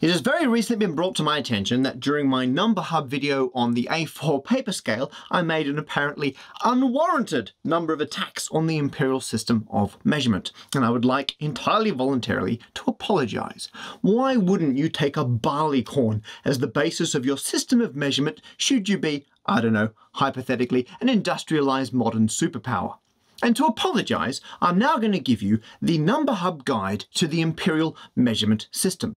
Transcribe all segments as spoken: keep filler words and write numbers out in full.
It has very recently been brought to my attention that during my Number Hub video on the A four paper scale, I made an apparently unwarranted number of attacks on the imperial system of measurement, and I would like entirely voluntarily to apologize. Why wouldn't you take a barleycorn as the basis of your system of measurement should you be, I don't know, hypothetically, an industrialized modern superpower? And to apologize, I'm now going to give you the Number Hub guide to the imperial measurement system,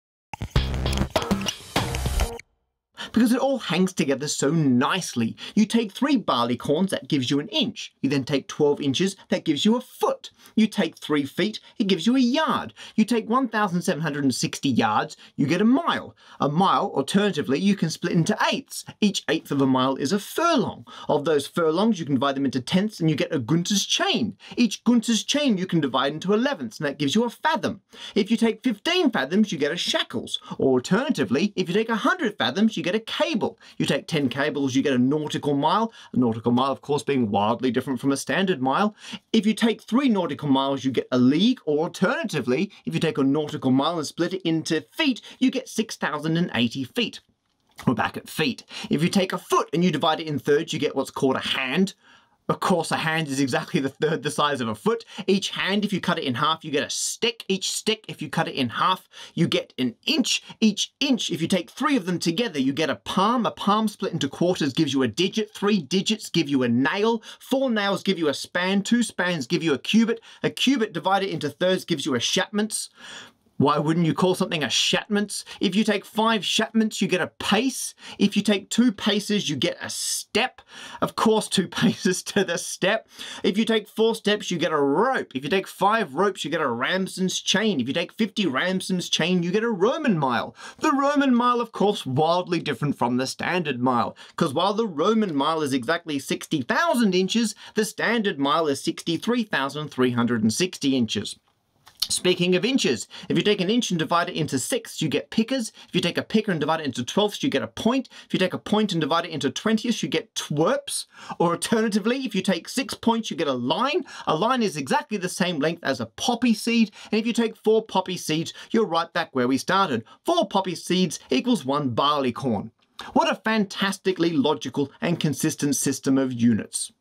because it all hangs together so nicely. You take three barleycorns, that gives you an inch. You then take twelve inches, that gives you a foot. You take three feet, it gives you a yard. You take one thousand seven hundred sixty yards, you get a mile. A mile, alternatively, you can split into eighths. Each eighth of a mile is a furlong. Of those furlongs, you can divide them into tenths and you get a Gunter's chain. Each Gunter's chain you can divide into elevenths, and that gives you a fathom. If you take fifteen fathoms, you get a shackles. Or alternatively, if you take one hundred fathoms, you get a cable. You take ten cables, you get a nautical mile. A nautical mile, of course, being wildly different from a standard mile. If you take three nautical miles, you get a league, or alternatively, if you take a nautical mile and split it into feet, you get six thousand eighty feet. We're back at feet. If you take a foot and you divide it in thirds, you get what's called a hand. Of course, a hand is exactly the third the size of a foot. Each hand, if you cut it in half, you get a stick. Each stick, if you cut it in half, you get an inch. Each inch, if you take three of them together, you get a palm. A palm split into quarters gives you a digit. Three digits give you a nail. Four nails give you a span. Two spans give you a cubit. A cubit divided into thirds gives you a Chapman's. Why wouldn't you call something a Chapman's? If you take five Chapman's, you get a pace. If you take two paces, you get a step. Of course, two paces to the step. If you take four steps, you get a rope. If you take five ropes, you get a Ramsden's chain. If you take fifty Ramsden's chain, you get a Roman mile. The Roman mile, of course, wildly different from the standard mile, because while the Roman mile is exactly sixty thousand inches, the standard mile is sixty-three thousand three hundred sixty inches. Speaking of inches, if you take an inch and divide it into sixths, you get pickers. If you take a picker and divide it into twelfths, you get a point. If you take a point and divide it into twentieths, you get twerps. Or alternatively, if you take six points, you get a line. A line is exactly the same length as a poppy seed. And if you take four poppy seeds, you're right back where we started. Four poppy seeds equals one barley corn. What a fantastically logical and consistent system of units.